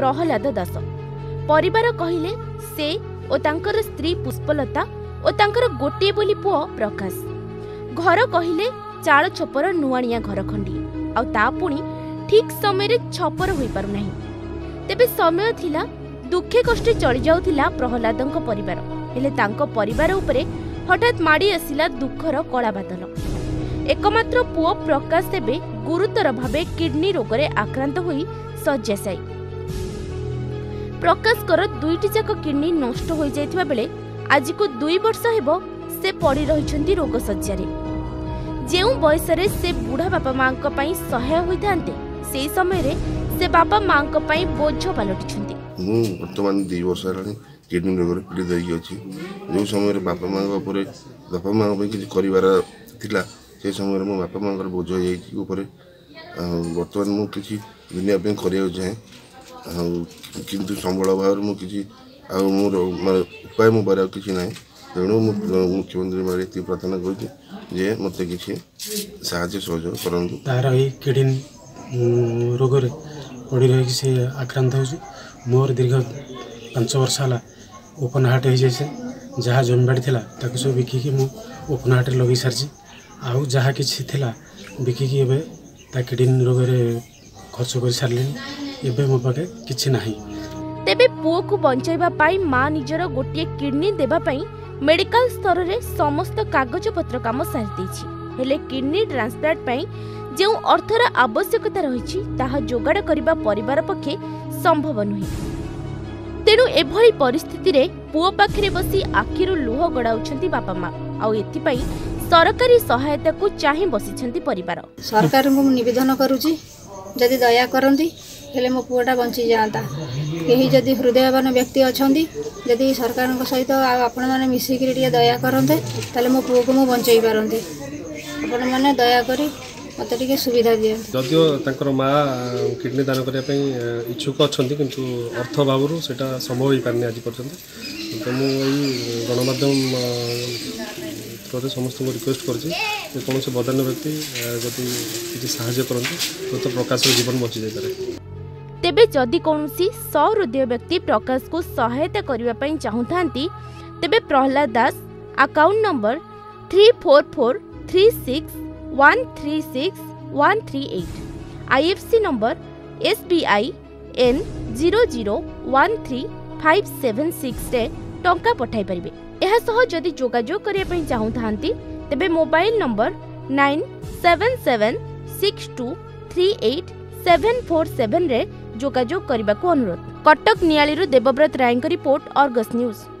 प्रहलाद दास परिवार कहिले से और तांकर स्त्री पुष्पलता और तांकर गोटे बोली पुओ प्रकाश घर कहिले चाल छपर नुआणिया घर खंडी आ ता पुणी ठीक समय रे छपर होई पारु नाही। तेबे समय थिला दुखे कष्टे चली जाउथिला प्रहलादनक परिवार हेले तांको परिवार उपरे हठात माडी आसिला दुखर कला बादल। एकमात्र पुओ प्रकाश तेबे गुरुतर भावे किडनी रोगरे आक्रांत होई सज्जाशायी। प्रकाशकर दुईटी जाक किडनी नष्ट होई जायथिबा बेले आज को 2 वर्ष हेबो से पड़ी रहिछंती रोग सज्जारे। जेउ बयसरे से बुढ़ा बापा मांक पई सहाय होई थांते सेई समय रे से बापा मांक पई बोझ पालटिछंती। मु वर्तमान 2 वर्ष रानी किडनी रोग रे पीड़ित होई अछि। जेउ समय रे बापा मांक उपरे बापा मांक पई किछ करिवार थिला से समय रे मो बापा मांक बोझ होई जाई उपरे। वर्तमान मु किछ दुनिया पे करियो जाय आ किंतु संबल भाव मु किछ आ मोर उपाय मु बारे किछ नै। तेणु मुख्यमंत्री मारे ये प्रार्थना करुँचे जे मत किसी साहय सहयोग करूँ। तार ये किडनी रोग पड़ी रही सी आक्रांत हो मोर दीर्घ 5 वर्ष है ओपन हार्ट हो जाए जहाँ जमीबाड़ी थी ताकि सब बिकिकी मु ओपन हार्ट लगे सारी आउ जहाँ किसी बिकिकी किडनी रोग खर्च कर सारे एवं मो पाखे किसी ना। तेबे पुओ को बंचाइबा पाई मां निजर गोटे किडनी देबा पाई मेडिकल स्तर रे समस्त कागज पत्र काम सारि दैछि हेले किडनी ट्रांसप्लांट पाई जेउ अर्थर आवश्यकता रहिछि ताहा जोगाड़ करिबा परिवार पक्षे संभव नहुँ। तेनु एभली परिस्थिति रे पुओ पाखरे बसी आखिरु लुह गड़ाउछंती बापा मां आ एथि पाई सरकारी सहायता को चाहि बसिछंती परिवार। सरकार को निवेदन करूछि जदि दया करंती हेले मो पुओटा बंची जाता। यही जदि हृदयवान व्यक्ति अच्छा जदि सरकार सहित आपण मैंने मिसिकी टे दया करते ताले मो पुओ को मु बंचाई पारती। आपण मैंने दया करी मत सुविधा दिए। जदियो तांकर माँ किडनी दान करने इच्छुक अच्छा किंतु अर्थ भाव से संभव हो पारे आज पर्यटन। तो मुझे गणमाध्यम थ्रुरे समस्त रिक्वेस्ट कर कौन से बदान्य व्यक्ति जदि किसी साहाय्य करते तो प्रकाश जीवन बची जाए। तेबे जदि कौन सहृदय व्यक्ति प्रकाश को सहायता करने चाहूँता तेबे Prahlad Das account number 3443613613 IFSC number SBI N 0013576 टंका पठाई परिबे। एहा सह जदि जोगाजोग करने चाहूँता तेबे मोबाइल नंबर 9776238747 रे जोगाजोग करने को अनुरोध। Cuttack Niali Debabrata Ray report Argus news.